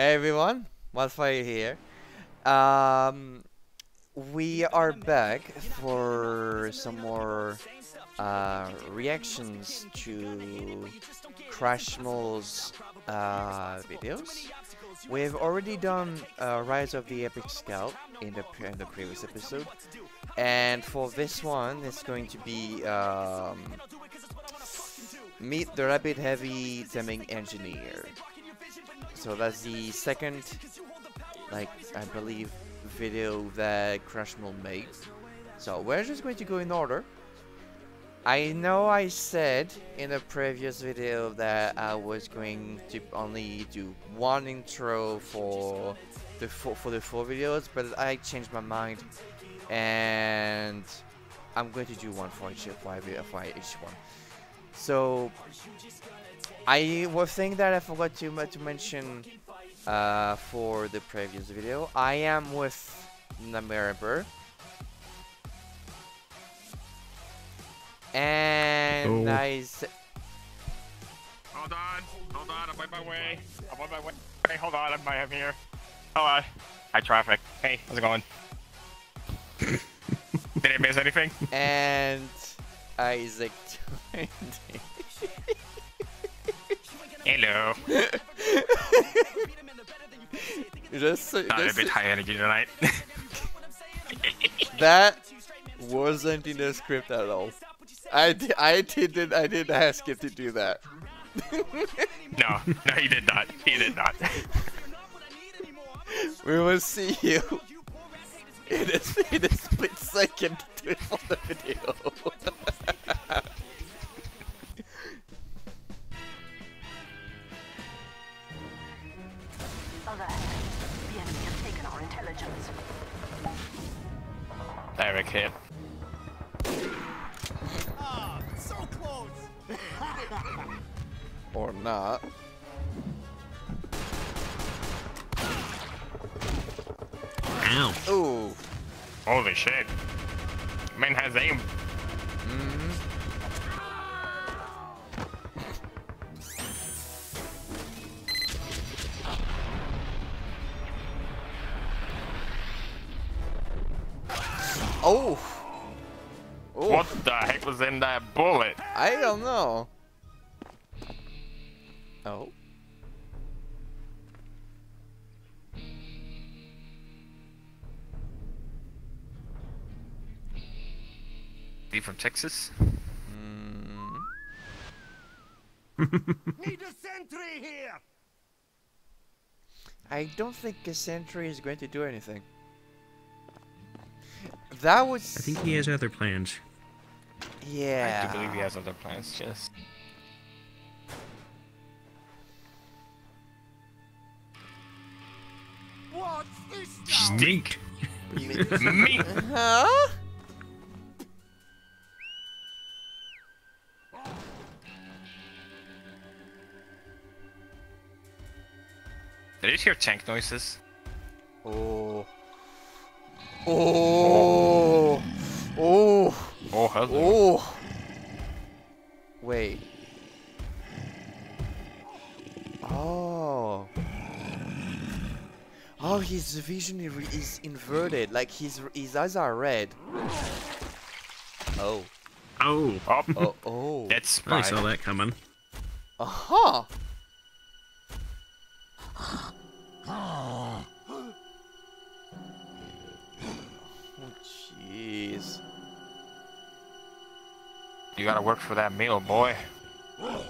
Hey everyone, WyldFyr here. We are back for some more reactions to CrashMaul's videos. We've already done Rise of the Epic Scout in the previous episode, and for this one, it's going to be Meet the Rabid Heavy Taming Engineer. So that's the second, like, I believe, video that CrashMaul made. So we're just going to go in order. I know I said in the previous video that I was going to only do one intro for the four videos, but I changed my mind, and I'm going to do one for each one. So I was thinking that I forgot to mention for the previous video. I am with Namara. And Nice. Hold on, I'm on my way. Hey, hold on, I'm here. Hold on. Hi, traffic. Hey, how's it going? Did I miss anything? And Isaac 20. Hello. Just a bit high energy tonight. That wasn't in the script at all. I didn't ask him to do that. No, he did not. We will see you in a split second to it on the video. Alert. The enemy have taken our intelligence. Eric here. Or not. Ow. Ooh. Holy shit. Man has aim. Oh. Ooh. What the heck was in that bullet? I don't know. Oh. He from Texas? Mm. Need a sentry here. I don't think a sentry is going to do anything. That was. I think he has other plans. Yeah. I do believe he has other plans. Yes. What's this? Snake. Me. Huh? Did you hear tank noises? Oh. Oh. Oh. Oh. Oh. Wait. Oh. Oh, his vision is inverted. Like his eyes are red. Oh. Oh. Oh. Oh. Oh. That's fine. I saw that coming. Aha. Uh-huh. Oh. Jeez. You gotta work for that meal, boy. Oh.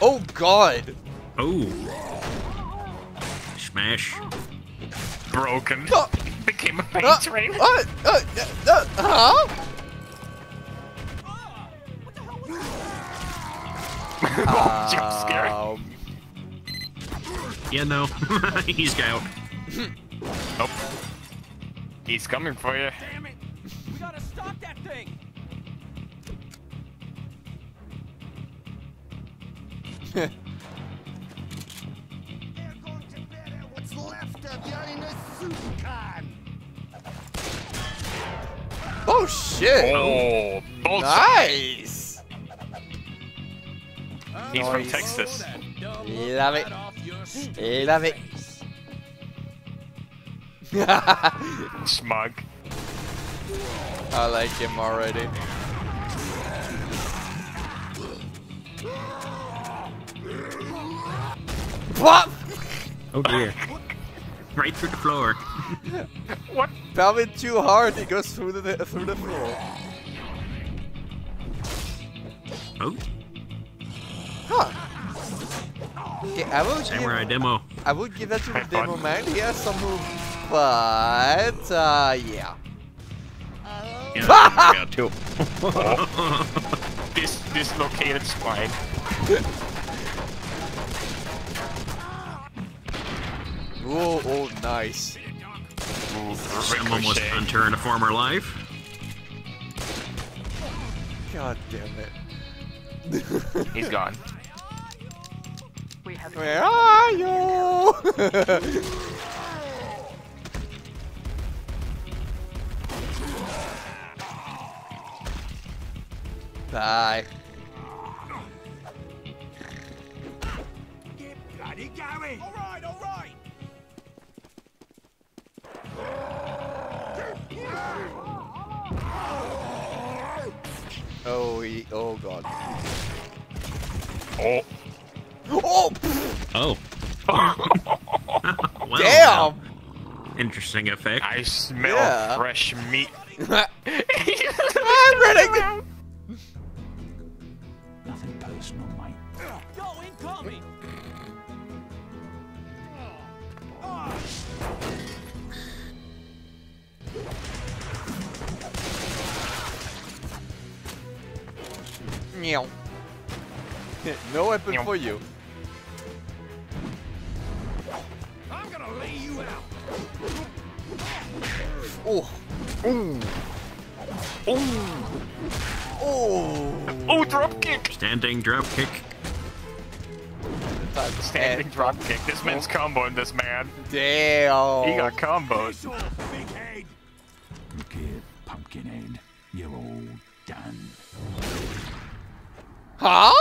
Oh god. Oh. Smash. Broken. Became a paint train. Huh? Jump scare. Yeah, no. He's out. Nope. He's coming for you. Damn it. We gotta stop that thing. What's left of you in a soup can? Oh shit. Oh. Nice. He's from Texas. Love it. Love it. Smug. I like him already. What? Oh dear. Right through the floor. What? Pound it too hard, it goes through the floor. Oh. Huh. Okay, I will Samurai demo. I would give that to the demo man. He has some moves, but yeah. Yeah, I got two. This dislocated spine. Whoa, oh, nice. Someone was hunter in a former life. God damn it. He's gone. Where are you? Die. Alright, alright. Oh, oh god. Oh. Oh. Oh. Well, damn. Interesting effect. I smell fresh meat. I'm running. Nothing personal, mate. Yo, incoming. No weapon for you. I'm gonna lay you out. Oh. Ooh. Oh. Oh. Oh, drop kick. Standing drop kick. Standing drop kick. This man's comboing this man. Damn. He got combos. Look here, Pumpkinhead. You're all done. Huh?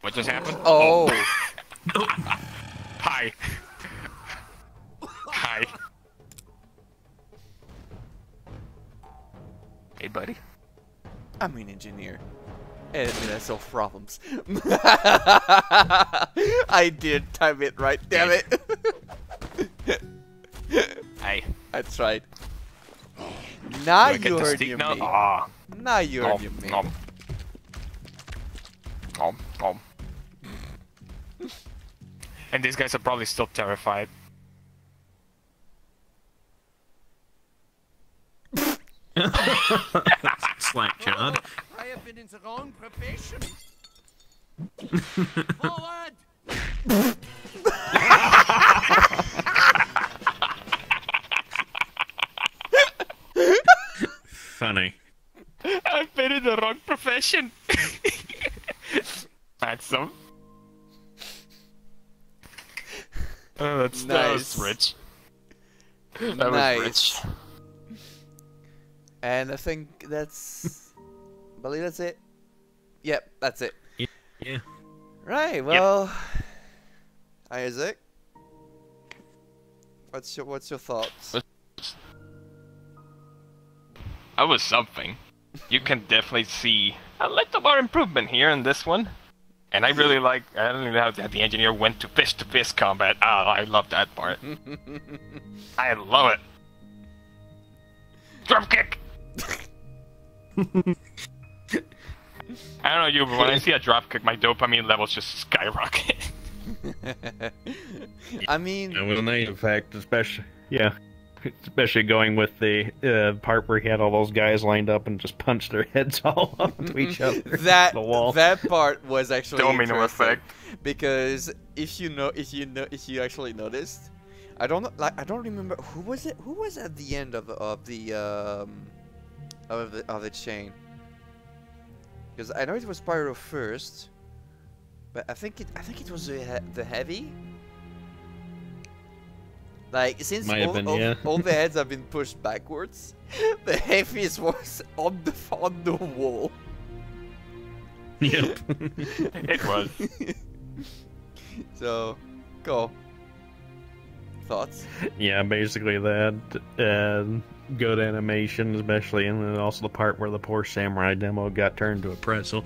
What just happened? Oh. Hi. Hi. Hey, buddy. I'm an engineer. And I solve problems. I did time it right, damn it. Hey. I tried. Now you heard your name. Now you heard your name. And these guys are probably still terrified. Slack chard. I have been in the wrong profession. Forward! Funny. I've been in the wrong profession. That's some. Oh, that's nice. That was rich. That was rich. And I think that's. I believe that's it. Yep, that's it. Yeah. Right. Well, yep. Isaac, what's your thoughts? That was something. You can definitely see a little more improvement here in this one. And I really like, I don't even know how the engineer went to fist combat. Oh, I love that part. I love it. Drum kick! I don't know you, but when I see a drop kick, my dopamine levels just skyrocket. I mean... It was nice, in fact, especially... Yeah. Especially going with the part where he had all those guys lined up and just punched their heads all up to each other. The wall. That part was actually domino effect. Because if you actually noticed, I don't remember who was it. Who was at the end of the chain? Because I know it was Pyro first, but I think it was the heavy. Like, since all the heads have been pushed backwards, the heaviest was on the wall. Yep. It was. So, cool. Thoughts? Yeah, basically that. Good animation, especially, and then also the part where the poor samurai demo got turned to a pretzel.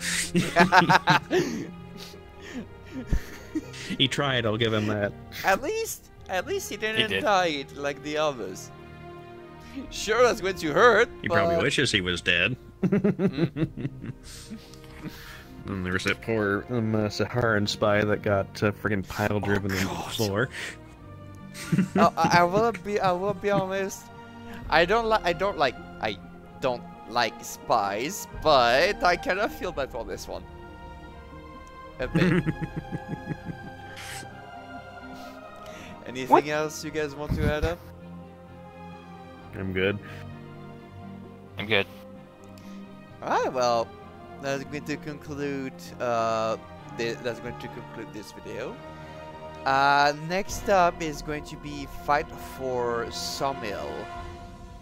He tried, I'll give him that. At least he didn't die like the others. Sure, that's going to hurt. He probably wishes he was dead. And there's that poor Saharan spy that got freaking pile driven into the floor. I will be honest. I don't like spies, but I kind of feel bad for this one. A bit. Anything else you guys want to add up? I'm good. I'm good. Alright, well, that's going to conclude. This video. Next up is going to be Fight for Sawmill,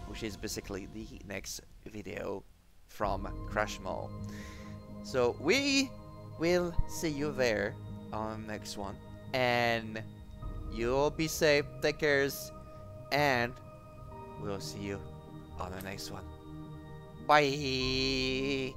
which is basically the next video from CrashMaul. So we will see you there on the next one, and you'll be safe, take cares, and we'll see you on the next one. Bye.